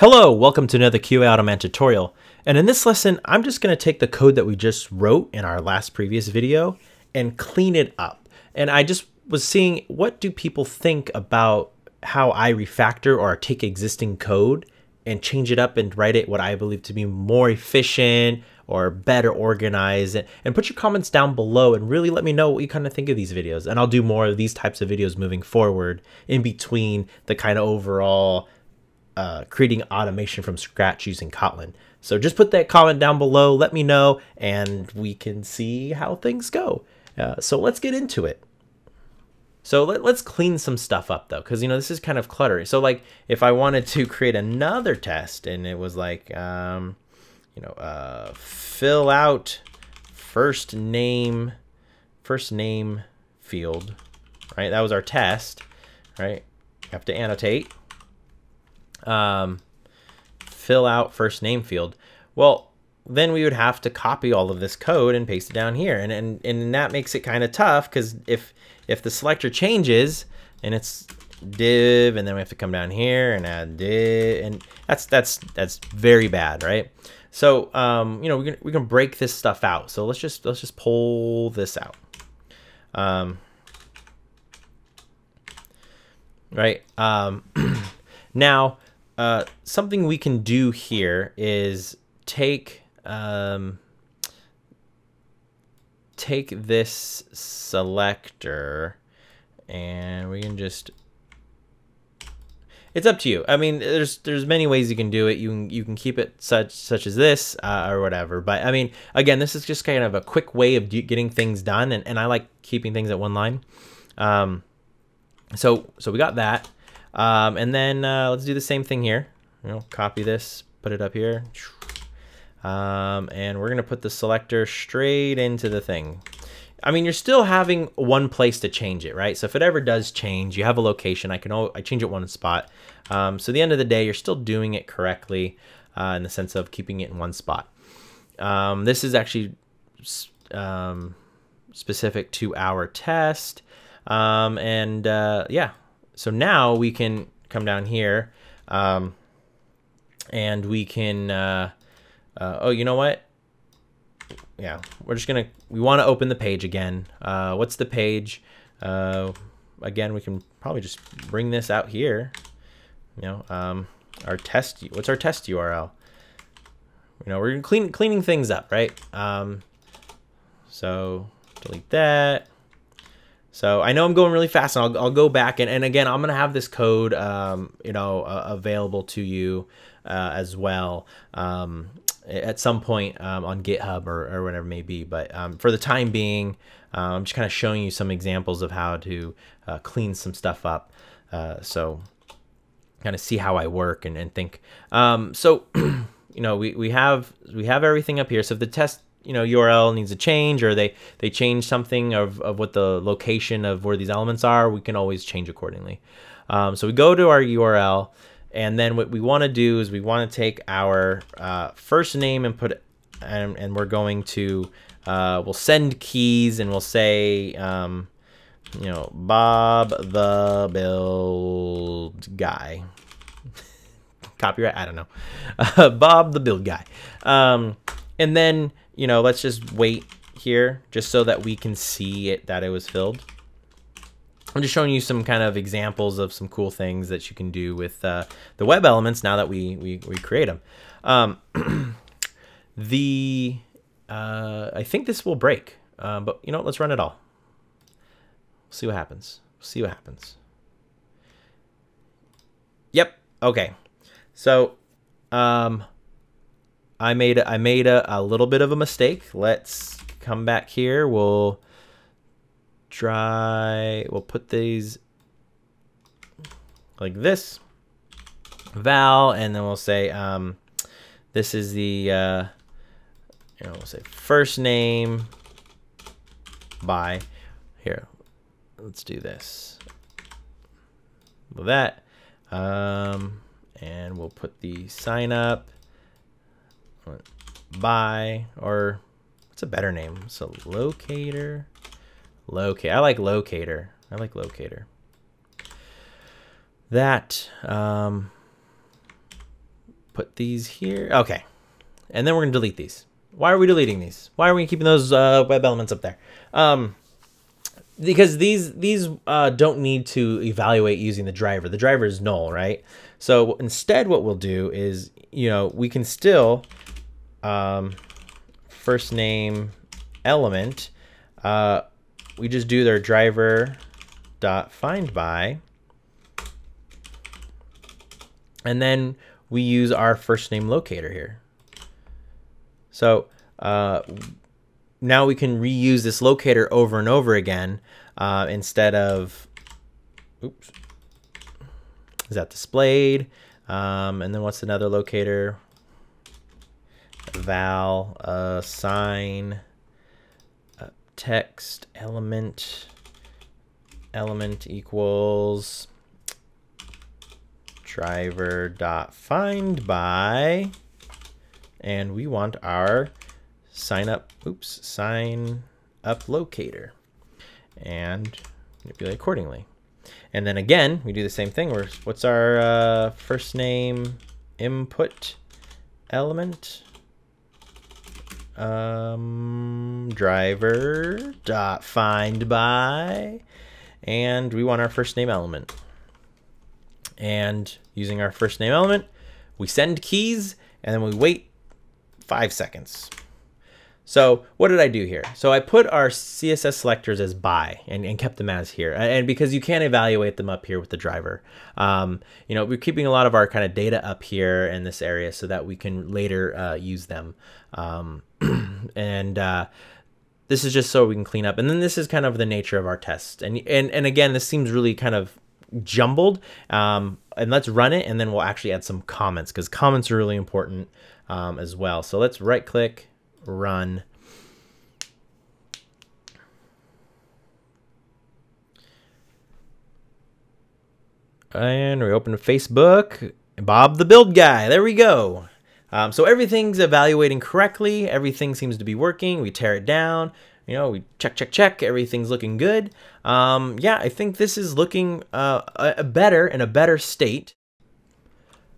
Hello, welcome to another QA Automan tutorial. And in this lesson, I'm just going to take the code that we just wrote in our last previous video and clean it up. And I just was seeing, what do people think about how I refactor or take existing code and change it up and write it what I believe to be more efficient or better organized? And put your comments down below and really let me know what you kind of think of these videos. And I'll do more of these types of videos moving forward in between the kind of overall creating automation from scratch using Kotlin. So just put that comment down below, let me know, and we can see how things go. So let's get into it. So let's clean some stuff up though, because this is kind of cluttery. So like if I wanted to create another test and it was like, fill out first name field, right? That was our test, right? You have to annotate. Fill out first name field. Well, then we would have to copy all of this code and paste it down here. And that makes it kind of tough, because if the selector changes and it's div, and then we have to come down here and add div, and that's very bad, right? So, we can break this stuff out. So let's just pull this out. Now, something we can do here is take take this selector, and we can just, it's up to you. I mean, there's many ways you can do it. You can keep it such as this or whatever. But I mean, again, this is just kind of a quick way of getting things done, and I like keeping things at one line. So we got that. And then let's do the same thing here. Copy this, put it up here, and we're gonna put the selector straight into the thing. I mean, you're still having one place to change it, right? So if it ever does change, you have a location. I change it one spot. So at the end of the day, you're still doing it correctly in the sense of keeping it in one spot. This is actually specific to our test, yeah. So now we can come down here, and we can, oh, you know what? Yeah, we wanna open the page again. What's the page? Again, we can probably just bring this out here. Our test, what's our test URL? We're cleaning things up, right? So delete that. So I know I'm going really fast, and I'll go back, and again, I'm gonna have this code, available to you as well at some point on GitHub or whatever it may be. But for the time being, I'm just kind of showing you some examples of how to clean some stuff up. So kind of see how I work and think. So we have everything up here. So if the test URL needs a change, or they change something of what the location of where these elements are, we can always change accordingly. So we go to our URL, and then what we want to do is we want to take our first name and put, and we're going to, we'll send keys, and we'll say, Bob the Build Guy. Copyright, I don't know. Bob the Build Guy. And then, let's just wait here just so that we can see it, that it was filled. I'm just showing you some kind of examples of some cool things that you can do with the web elements now that we create them. I think this will break, but let's run it all. See what happens. Yep. Okay. So, I made a little bit of a mistake. Let's come back here. We'll put these like this, val, and then we'll say, this is the, we'll say first name by here. Let's do this with that. And we'll put the sign up by, or what's a better name? So locator. I like locator. That put these here. Okay. And then we're going to delete these. Why are we deleting these? Why are we keeping those web elements up there? Because these don't need to evaluate using the driver. The driver is null, right? So instead what we'll do is, you know, we can still first name element. We just do their driver dot find by, and then we use our first name locator here. So now we can reuse this locator over and over again instead of, oops, is that displayed? And then what's another locator? Val, assign, text, element, element equals driver dot find by, and we want our sign up, oops, sign up locator, and manipulate accordingly. And then again, we do the same thing. We're, what's our first name input element? Driver dot find by, and we want our first name element. And using our first name element, we send keys, and then we wait 5 seconds. So what did I do here? So I put our CSS selectors as by and kept them as here. And because you can't evaluate them up here with the driver. You know, we're keeping a lot of our kind of data up here in this area so that we can later use them. This is just so we can clean up. And then this is kind of the nature of our test. And again, this seems really kind of jumbled. And let's run it, and then we'll actually add some comments, because comments are really important as well. So let's right click, run. And we open to Facebook, Bob the build guy, there we go. So everything's evaluating correctly. Everything seems to be working. We tear it down, you know, we check, check, check. Everything's looking good. Yeah, I think this is looking better, in a better state.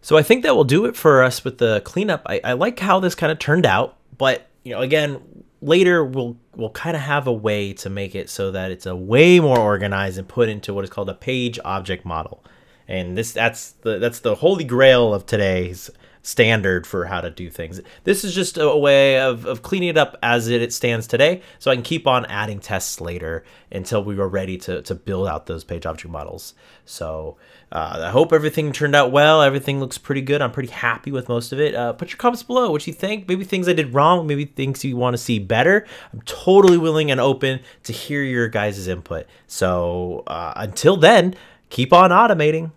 So I think that will do it for us with the cleanup. I like how this kind of turned out, but you know, again, later we'll kind of have a way to make it so that it's a way more organized and put into what is called a page object model. And this, that's the holy grail of today's standard for how to do things. This is just a way of cleaning it up as it stands today, so I can keep on adding tests later until we were ready to build out those page object models. So I hope everything turned out well. Everything looks pretty good. I'm pretty happy with most of it. Put your comments below what you think. Maybe things I did wrong, maybe things you want to see better. I'm totally willing and open to hear your guys' input. So until then, keep on automating.